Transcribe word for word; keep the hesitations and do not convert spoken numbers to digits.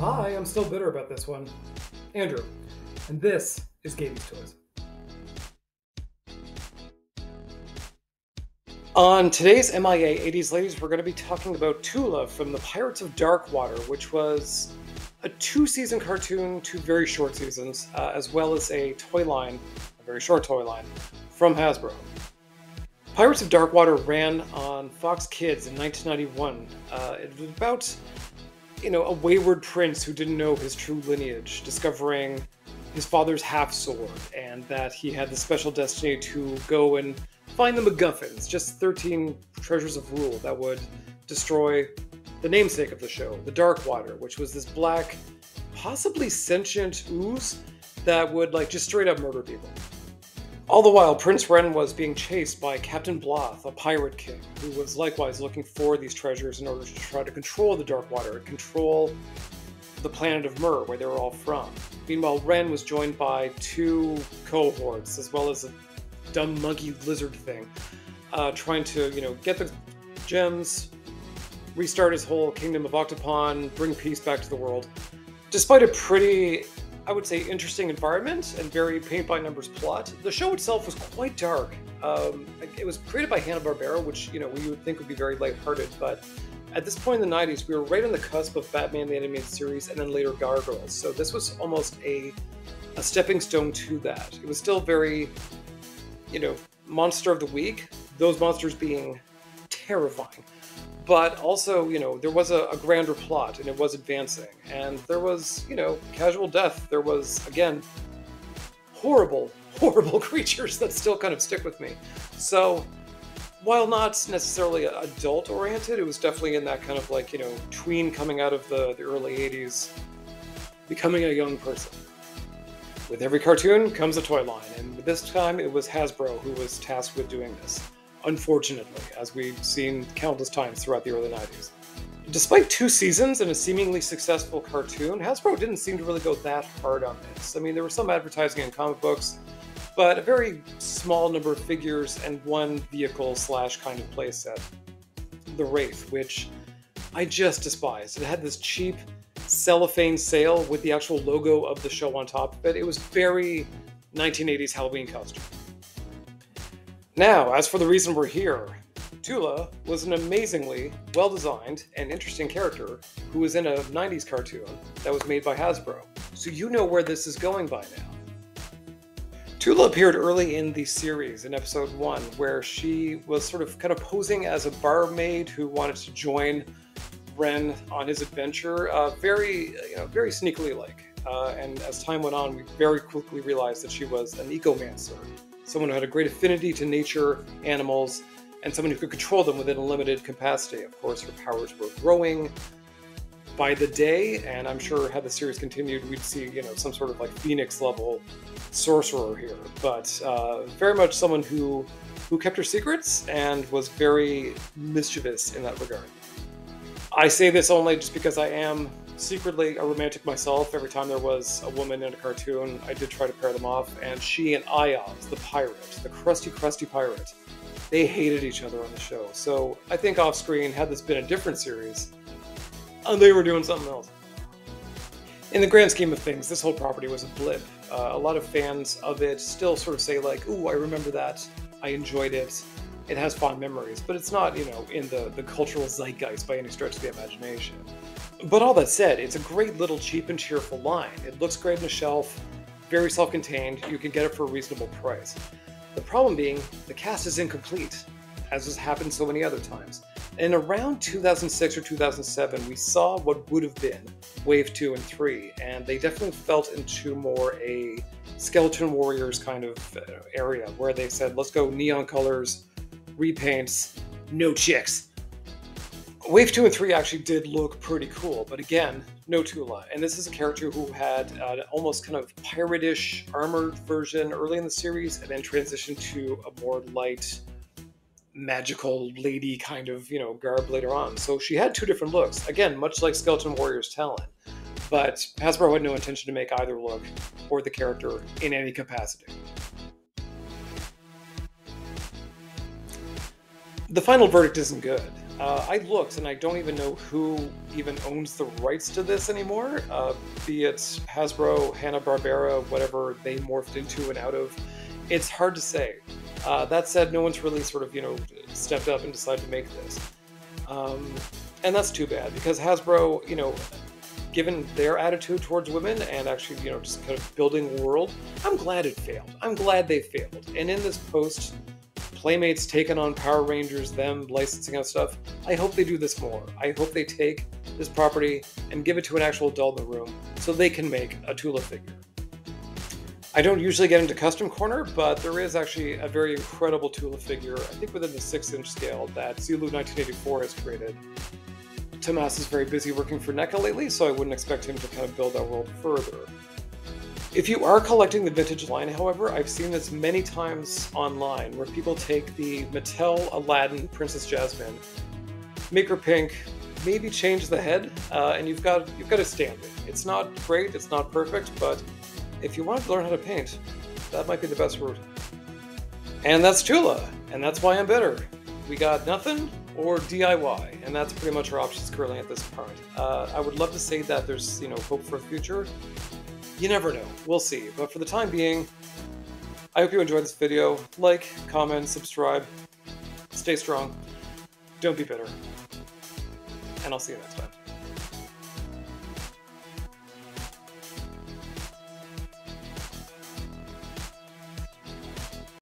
Hi, I'm still bitter about this one. Andrew, and this is Gayties Toys. On today's M I A eighties Ladies, we're going to be talking about Tula from the Pirates of Dark Water, which was a two-season cartoon, two very short seasons, uh, as well as a toy line, a very short toy line, from Hasbro. Pirates of Dark Water ran on Fox Kids in nineteen ninety-one. Uh, it was about, you know, a wayward prince who didn't know his true lineage, discovering his father's half-sword, and that he had the special destiny to go and find the MacGuffins, just thirteen treasures of rule that would destroy the namesake of the show, the Dark Water, which was this black, possibly sentient ooze that would, like, just straight up murder people. All the while, Prince Ren was being chased by Captain Bloth, a pirate king, who was likewise looking for these treasures in order to try to control the Dark Water, control the planet of Myrrh, where they were all from. Meanwhile, Ren was joined by two cohorts, as well as a dumb monkey lizard thing, uh, trying to, you know, get the gems, restart his whole kingdom of Octopon, bring peace back to the world. Despite a pretty, I would say, interesting environment and very paint-by-numbers plot, the show itself was quite dark. Um, it was created by Hanna-Barbera, which, you know, we would think would be very lighthearted, but at this point in the nineties, we were right on the cusp of Batman the Animated Series and then later Gargoyles, so this was almost a, a stepping stone to that. It was still very, you know, monster of the week, those monsters being terrifying. But also, you know, there was a, a grander plot, and it was advancing. And there was, you know, casual death. There was, again, horrible, horrible creatures that still kind of stick with me. So, while not necessarily adult-oriented, it was definitely in that kind of, like, you know, tween coming out of the, the early eighties, becoming a young person. With every cartoon comes a toy line, and this time it was Hasbro who was tasked with doing this. Unfortunately, as we've seen countless times throughout the early nineties. Despite two seasons and a seemingly successful cartoon, Hasbro didn't seem to really go that hard on this. I mean, there was some advertising in comic books, but a very small number of figures and one vehicle slash kind of playset, The Wraith, which I just despised. It had this cheap cellophane sail with the actual logo of the show on top of it. It was very nineteen eighties Halloween costume. Now, as for the reason we're here, Tula was an amazingly well-designed and interesting character who was in a nineties cartoon that was made by Hasbro, so you know where this is going by now. Tula appeared early in the series, in episode one, where she was sort of kind of posing as a barmaid who wanted to join Ren on his adventure, uh, very, you know, very sneakily-like. Uh, and as time went on, we very quickly realized that she was an ecomancer, someone who had a great affinity to nature, animals, and someone who could control them within a limited capacity. Of course, her powers were growing by the day, and I'm sure had the series continued, we'd see, you know, some sort of like Phoenix-level sorcerer here, but uh, very much someone who, who kept her secrets and was very mischievous in that regard. I say this only just because I am secretly a romantic myself. Every time there was a woman in a cartoon, I did try to pair them off, and she and Ioz, the pirate, the crusty, crusty pirate, they hated each other on the show. So I think off-screen, had this been a different series, and they were doing something else. In the grand scheme of things, this whole property was a blip. Uh, a lot of fans of it still sort of say, like, ooh, I remember that, I enjoyed it, it has fond memories, but it's not, you know, in the, the cultural zeitgeist by any stretch of the imagination. But all that said, it's a great little cheap and cheerful line. It looks great on a shelf, very self-contained, you can get it for a reasonable price. The problem being, the cast is incomplete, as has happened so many other times. And around two thousand six or two thousand seven, we saw what would have been Wave two and three, and they definitely felt into more a Skeleton Warriors kind of area, where they said, let's go neon colors, repaints, no chicks. Wave two and three actually did look pretty cool, but again, no Tula. And this is a character who had an almost kind of pirate-ish armored version early in the series, and then transitioned to a more light, magical lady kind of, you know, garb later on. So she had two different looks, again, much like Skeleton Warriors Talon. But Hasbro had no intention to make either look or the character in any capacity. The final verdict isn't good. Uh, I looked, and I don't even know who even owns the rights to this anymore, uh, be it Hasbro, Hanna-Barbera, whatever they morphed into and out of. It's hard to say. Uh, that said, no one's really sort of, you know, stepped up and decided to make this. Um, and that's too bad, because Hasbro, you know, given their attitude towards women and actually, you know, just kind of building a world, I'm glad it failed. I'm glad they failed. And in this post, Playmates taking on Power Rangers, them licensing out stuff, I hope they do this more. I hope they take this property and give it to an actual adult in the room so they can make a Tula figure. I don't usually get into Custom Corner, but there is actually a very incredible Tula figure, I think within the six inch scale, that Zelu nineteen eighty-four has created. Tomas is very busy working for NECA lately, so I wouldn't expect him to kind of build that world further. If you are collecting the vintage line, however, I've seen this many times online, where people take the Mattel Aladdin Princess Jasmine, make her pink, maybe change the head, uh, and you've got you've got a standard. It's not great, it's not perfect, but if you wanted to learn how to paint, that might be the best route. And that's Tula, and that's why I'm bitter. We got nothing or D I Y, and that's pretty much our options currently at this point. Uh, I would love to say that there's, you know, hope for the future. You never know. We'll see. But for the time being, I hope you enjoyed this video. Like, comment, subscribe. Stay strong. Don't be bitter. And I'll see you next time.